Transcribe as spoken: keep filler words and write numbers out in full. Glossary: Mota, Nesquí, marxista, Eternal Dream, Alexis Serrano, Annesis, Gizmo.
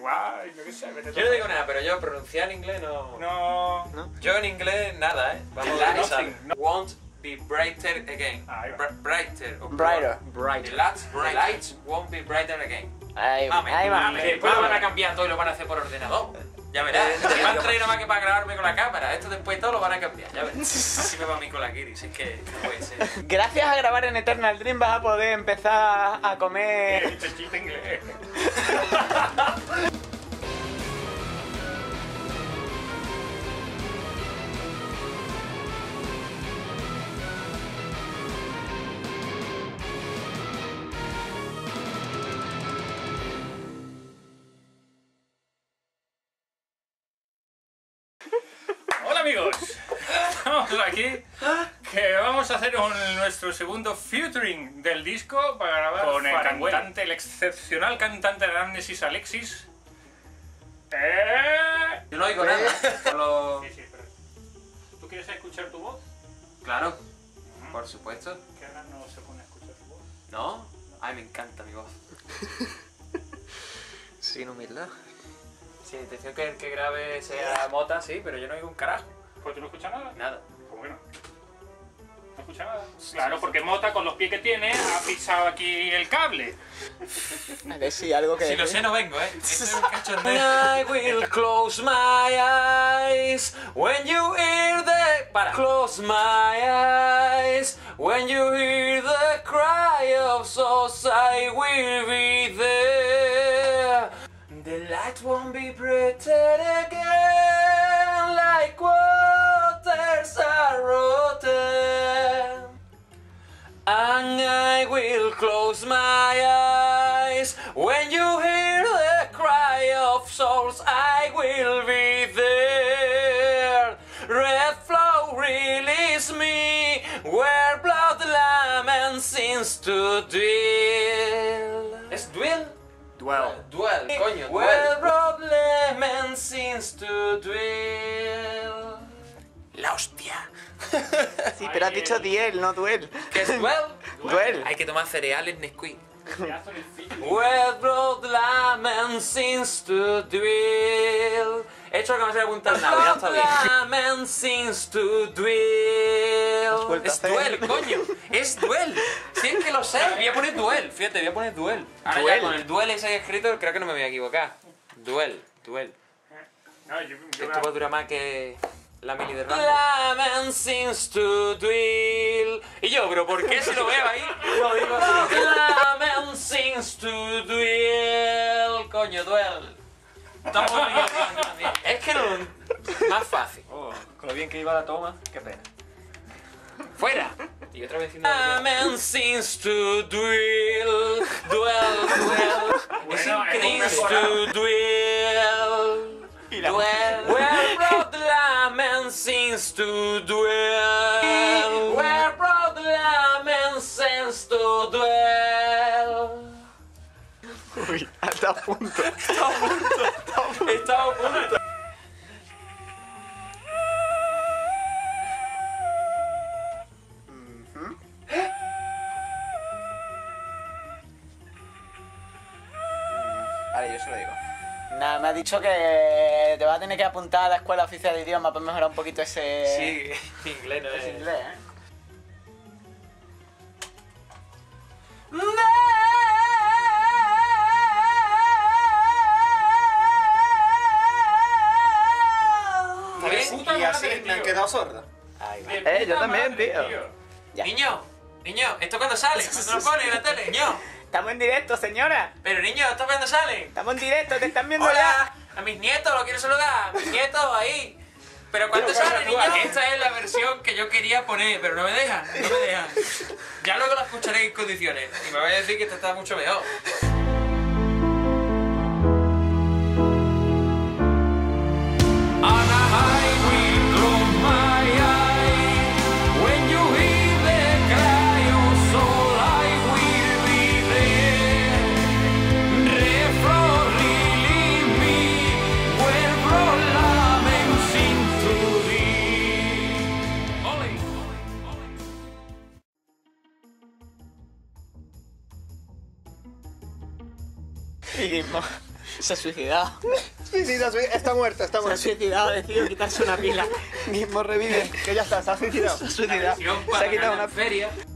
igual, yo qué sé. Yo no digo nada, pero yo pronunciar en inglés no... No... ¿No? Yo en inglés nada, ¿eh? Vamos a ver. Won't be brighter again. Ah, Br brighter. O brighter. Brighter. The lights, the lights won't be brighter again. Ahí va. Ahí va. Después lo van a cambiar todo y lo van a hacer por ordenador. Ya verás, me han traído más que para grabarme con la cámara. Esto después todo lo van a cambiar, ya verás. Así me va a mí con la Kiris, es que no puede ser. Gracias a grabar en Eternal Dream vas a poder empezar a comer... He dicho chiste inglés. Aquí que vamos a hacer un, nuestro segundo featuring del disco para grabar con el cantante, el excepcional cantante de Annesis, Alexis. Eh... Yo no oigo nada. Solo... Sí, sí, pero... ¿Tú quieres escuchar tu voz? Claro, mm-hmm. Por supuesto. ¿Que ahora no se pone a escuchar tu voz? ¿No? No. Ay, me encanta mi voz. Sin humildad. Sí, la intención que el que grabe sea Mota, sí, pero yo no oigo un carajo. ¿Pues tú no escuchas nada? Nada. Bueno, no escucha nada. Claro, porque Mota con los pies que tiene ha pisado aquí el cable. A ver si algo que... Si lo sé no vengo, ¿eh? Este es un cachondeo. I will close my eyes when you hear the... Para. Close my eyes when you hear the cry of souls, I will be there. The light won't be brighter again like waters are rotten, and I will close my eyes when you hear the cry of souls, I will be there. Red flow release me where blood lament seems to dwell. Es dwell? Dwell. Dwell, coño, dwell. Where blood lament seems to dwell. La hostia. Sí, pero has dicho diel, no duel. ¿Qué es duel? Duel. Hay que tomar cereales Nesquí. Where blood lament seems to dwell. He hecho que no se apuntar nada, ya está bien. Blood lament seems to dwell. Es duel, coño. Es duel. Si es que lo sé. Voy a poner duel, fíjate, voy a poner duel. Ahora duel. Ya, con el duel ese escrito creo que no me voy a equivocar. Duel, duel. No, yo, yo esto va a durar más que... La mini de Rambo. Lament seems to dwell. Y yo, pero ¿por qué si lo veo ahí? Lo digo así. Lament seems to dwell. Coño, duel. Es que no... Más fácil. Oh, con lo bien que iba la toma, qué pena. ¡Fuera! Y otra vez... Lament seems to dwell. Dwell, dwell. Bueno, es to dwell. Y la... Dwell. Seems to dwell, where proud lament seems to dwell. Uy, está a punto. Está a punto, está a punto. Está a punto. Vale, yo se lo digo. Nada, me ha dicho que te vas a tener que apuntar a la escuela oficial de idioma para mejorar un poquito ese... Sí, inglés no es... Es inglés, ¿eh? Y así me han quedado sordos. Eh, yo también, tío. Niño, niño, ¿esto cuándo sale? ¿Cuándo lo pones en la tele? Niño. Estamos en directo, señora. Pero niño, ¿esto cuándo sale? Estamos en directo, te están viendo. Hola. Ya. A mis nietos, lo quiero saludar. A mis nietos, ahí. Pero ¿cuándo sale, niño? Esta es la versión que yo quería poner, pero no me dejan, no me dejan. Ya luego la escucharé en condiciones y me vais a decir que esta está mucho mejor. Y Gizmo. Se ha suicidado. Sí, sí, está, está muerta, está muerta. Se ha suicidado, ha decidido quitarse una pila. Gizmo revive, que ya está, se ha suicidado. Se ha suicidado. Se ha quitado una feria.